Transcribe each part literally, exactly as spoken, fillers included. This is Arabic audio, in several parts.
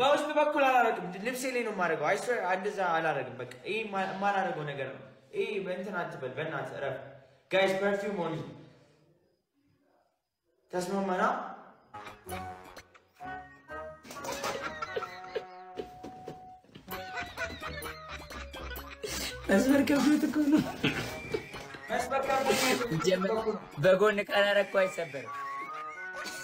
በውስጥ በኩል አላረግም ልብሴ ላይ ነው ማረጋው አይስ አንደዛ አላረግም በቃ ይሄ ማላረጋው ነገር ነው ይሄ በእንትን አትበል በእናትህ እረፍ ጋይስ ፐርፊውም ኦን ተስማማና መስመር ከብሎት እኮ ነው መስመር ከብሎት ጀመረ በጎን ካላረኩ አይሰበርም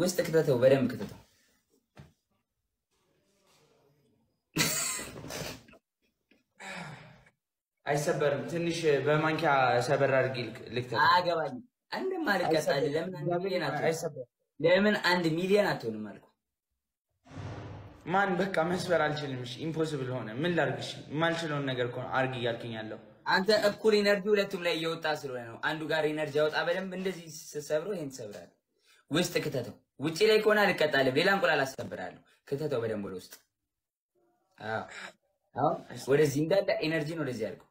وست كتته وبدم كتته اي سبر تنش بمانكا سبر ارجيلك لكتت عجبني عند مالك قال لمن عند مليونات اي سبر لمن عند مليونات هون مالكو مان بكا مسبر الجلم مش امبوسيبل هون من لارغش ما نشلون نجر كون ارجي يالكين يالو انت اكل انرجي ولتم لا يوتا سلونه عندو غار انرجي اوطا بدم اندزي سسبرو هين سبرال وست كتاتو وشي لا يكون على الكتالب ليلا نقول على السبرالو كتاتو بدم بالوسط اه اه ولا زيندا دا انرجي نو لزياركو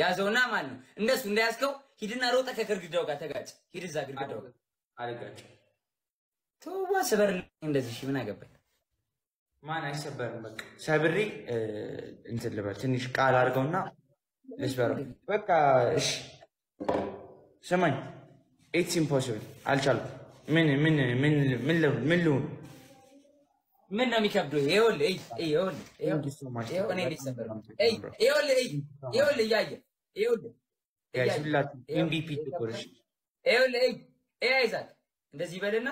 يا زونا مالو الناس من داسكو هيدنا روتا ككرجدو غا تغاج هيد زا كرجدو على غاج تو سبر اندزي شي من اغبل ما انا يسبر بك سبري انت لبر تنيش قال ارغونا لسبرو بك اش سمعني It's impossible. I'll tell you. من من من من لون من لون من نامي كابدو يقول لي يقول لي يقول لي يقول لي يقول لي يقول لي يقول لي يقول لي يقول لي يقول لي يقول لي يقول لي يقول لي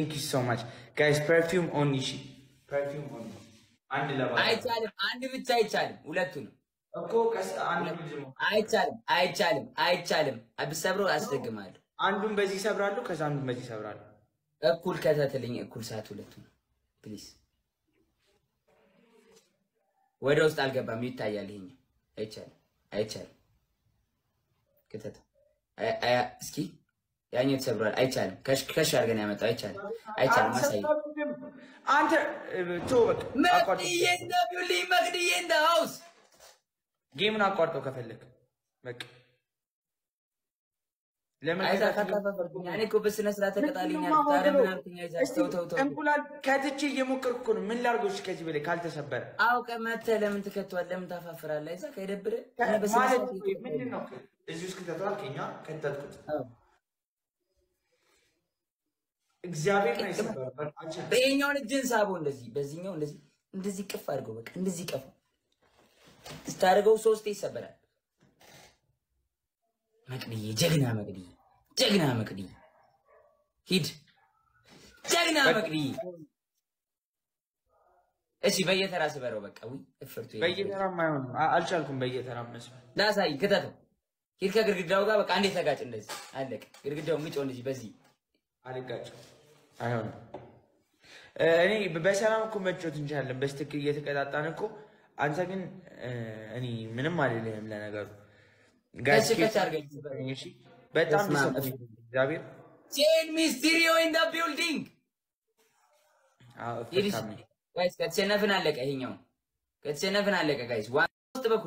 يقول لي يقول لي perfume on and level I chalim and which I chalim huletun okko kas and bijmo I chalim I chalim I chalim abisabro asdegmalu andum bezi sabrallo kazam bezi sabrallo ekul kazatelin ekul saat huletun please where dost algebam yitayalhin I chalim I chalim ketat ay ski يعني تسبرال أي تعلم كش كش أرجع نعمة أي تعلم أي تعلم ما سيء أنت توك مغنيين ده بيولي مغنيين ده هاوس جيمنا كارتو كفلك مك لما أي تعلم يعني كوبس الناس لا تكتالين يعني تعلم من أنتي يا جاس تو تو تو أم بقول كاتش شيء يمكن يكون من لارجوش كذي بلي كالت سبر أو كمان تعلم أنت كتولم ده ففر الله إذا كيرب بره أنا بس ما أدري من النوك إزوس كتاتوال كينيا كتاتكوت እግዚአብሔር ነው ይሰራው አንቺ በእኛው ልጅን ሳቦ እንደዚህ በዚህኛው እንደዚህ እንደዚህ ቀፍ አድርገው በቃ እንደዚህ ቀፍ ስታደርገው ሶስት ይሰበራል መቅድዬ ጀግና መቅድዬ ጀግና መቅድዬ ሂድ ጀግና መቅድዬ እሺ በየተራ ስበረው በቃ ወይ እፍርቱ በየተራ ማይሆን አልቻልኩም በየተራ መስፈ ዳሳይ ከተተ ሂድ ከግርግዳው ጋር በቃ አንዴ ተጋጭ እንደዚህ አለቀ ግርግዳው ምጮ እንደዚህ በዚህ አለጋጭ አይሆን እኔ በሰላም እኮ መጮት እንቻለን በስቲክ እየተቀጣጣን እኮ አንተ ግን እኔ ምንም አይደለም ለነገሩ ጋይስ እሺ በጣም ቢሰጥ እግዚአብሔር ቼን ሚስቴሪዮ ኢን ዘ ቢልዲንግ አው እፍታም ጋይስ ከቸነፈን አለቀ ይሄኛው ከቸነፈን አለቀ ጋይስ ዋን